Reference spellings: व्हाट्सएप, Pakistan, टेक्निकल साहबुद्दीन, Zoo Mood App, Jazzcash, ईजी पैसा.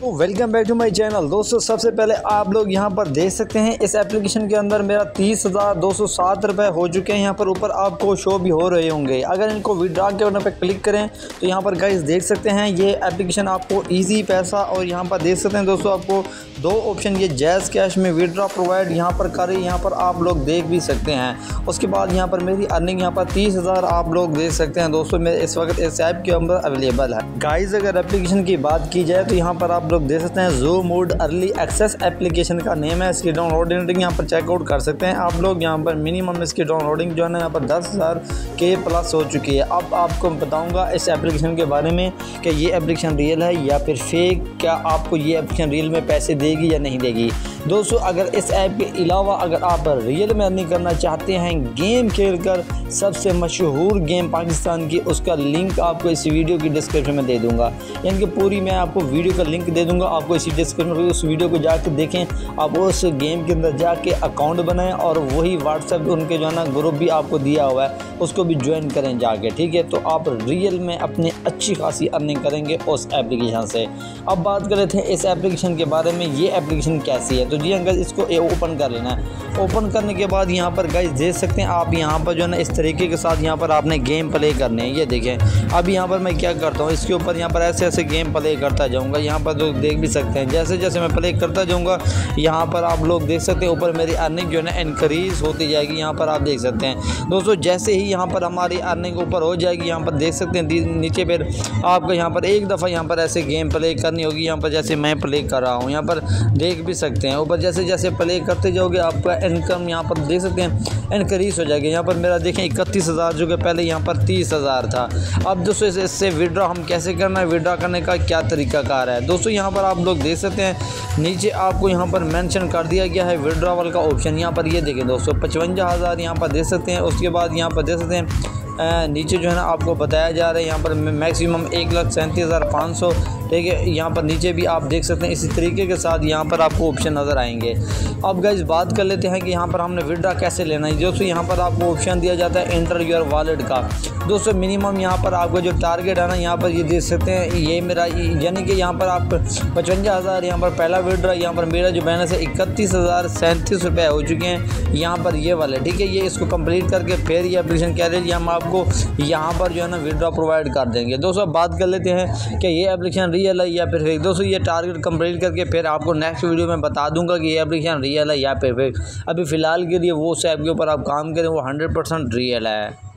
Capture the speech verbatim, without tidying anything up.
तो welcome back to my channel दोस्तों। सबसे पहले आप लोग यहां पर देख सकते हैं इस एप्लीकेशन के अंदर मेरा तीस हज़ार दो सौ सात रुपये हो चुके हैं। यहां पर ऊपर आपको शो भी हो रहे होंगे। अगर इनको विड्रॉ के बटन पर क्लिक करें तो यहां पर गाइस देख सकते हैं ये एप्लीकेशन आपको ईजी पैसा और यहाँ पर देख सकते हैं दोस्तों आपको दो ऑप्शन ये जैज़ कैश में विड्रॉ प्रोवाइड यहाँ पर कर रही, यहाँ पर आप लोग देख भी सकते हैं। उसके बाद यहाँ पर मेरी अर्निंग यहाँ पर तीस हज़ार आप लोग देख सकते हैं दोस्तों मेरे इस वक्त इस ऐप के अंदर अवेलेबल है। गाइस अगर एप्लीकेशन की बात की जाए तो यहाँ पर आप लोग देख सकते हैं zoo mood early access application का नेम है। इसकी डाउनलोडिंग यहाँ पर चेकआउट कर सकते हैं आप लोग। यहाँ पर मिनिमम इसकी डाउनलोडिंग जो है ना यहाँ पर दस हज़ार के प्लस हो चुकी है। अब आपको बताऊँगा इस एप्लीकेशन के बारे में कि ये एप्लीकेशन रियल है या फिर फेक, क्या आपको ये एप्लीकेशन रियल में पैसे देगी या नहीं देगी। दोस्तों अगर इस ऐप के अलावा अगर आप रियल में अर्निंग करना चाहते हैं गेम खेलकर, सबसे मशहूर गेम पाकिस्तान की, उसका लिंक आपको इस वीडियो की डिस्क्रिप्शन में दे दूंगा। यानी कि पूरी मैं आपको वीडियो का लिंक दे दूंगा, आपको इसी डिस्क्रिप्शन में उस वीडियो को जाकर देखें। आप उस गेम के अंदर जाके अकाउंट बनाएं और वही व्हाट्सएप उनके जो है ना ग्रुप भी आपको दिया हुआ है उसको भी ज्वाइन करें जाके, ठीक है। तो आप रियल में अपने अच्छी खासी अर्निंग करेंगे उस एप्लीकेशन से। अब बात कर लेते हैं इस एप्लीकेशन के बारे में, ये एप्लीकेशन कैसी है। तो जी अंकल इसको ओपन कर लेना है। ओपन करने के बाद यहाँ पर गाइस देख सकते हैं आप यहाँ पर जो है ना इस तरीके के साथ यहाँ पर आपने गेम प्ले करने हैं। ये देखें अब यहाँ पर मैं क्या करता हूँ, इसके ऊपर यहाँ पर ऐसे ऐसे गेम प्ले करता जाऊँगा। यहाँ पर तो देख भी सकते हैं जैसे जैसे मैं प्ले करता जाऊँगा यहाँ पर आप लोग देख सकते हैं ऊपर मेरी अर्निंग जो है ना इनक्रीज़ होती जाएगी। यहाँ पर आप देख सकते हैं दोस्तों जैसे ही यहाँ पर हमारी अर्निंग ऊपर हो जाएगी यहाँ पर देख सकते हैं नीचे पर आपको यहाँ पर एक दफ़ा यहाँ पर ऐसे गेम प्ले करनी होगी। यहाँ पर जैसे मैं प्ले कर रहा हूँ यहाँ पर देख भी सकते हैं ऊपर जैसे जैसे प्ले करते जाओगे आपका इनकम यहाँ पर देख सकते हैं इनक्रीज़ हो जाएगी। यहाँ पर मेरा देखें इकतीस हज़ार जो कि पहले यहाँ पर तीस हज़ार था। अब दोस्तों इससे विड्रॉ हम कैसे करना है, विड्रॉ करने का क्या तरीका कार है। दोस्तों यहाँ पर आप लोग देख सकते हैं नीचे आपको यहाँ पर मेंशन कर दिया गया है विड्रॉवल का ऑप्शन। यहाँ पर ये देखें दोस्तों पचवंजा हज़ार यहाँ पर देख सकते हैं। उसके बाद यहाँ पर देख सकते हैं नीचे जो है ना आपको बताया जा रहा है यहाँ पर मैक्सिमम एक लाख सैंतीस हज़ार पाँच सौ, ठीक है। यहाँ पर नीचे भी आप देख सकते हैं इसी तरीके के साथ यहाँ पर आपको ऑप्शन नज़र आएंगे। अब गाइस बात कर लेते हैं कि यहाँ पर हमने विड्रॉ कैसे लेना है। दोस्तों यहाँ पर आपको ऑप्शन दिया जाता है एंटर योर वॉलेट का। दोस्तों मिनिमम यहाँ पर आपका जो टारगेट है ना यहाँ पर ये देख सकते हैं ये मेरा यानी कि यहाँ पर आप पचवंजा हज़ार यहाँ पर पहला विड्रॉ, यहाँ पर मेरा जो बैलेंस है इकतीस हज़ार सैंतीस रुपये हो चुके हैं यहाँ पर ये वाले, ठीक है। ये इसको कंप्लीट करके फिर ये एप्लीकेशन कह रही है हम आपको यहाँ पर जो है ना विड्रॉ प्रोवाइड कर देंगे। दोस्तों बात कर लेते हैं कि ये एप्लीकेशन रियल है या फिर फेक। दोस्तों ये टारगेट कंप्लीट करके फिर आपको नेक्स्ट वीडियो में बता दूंगा कि ये एप्लीकेशन रियल है या फिर फेक। अभी फ़िलहाल के लिए वो उस ऐप के ऊपर आप काम करें वो हंड्रेड परसेंट रियल है।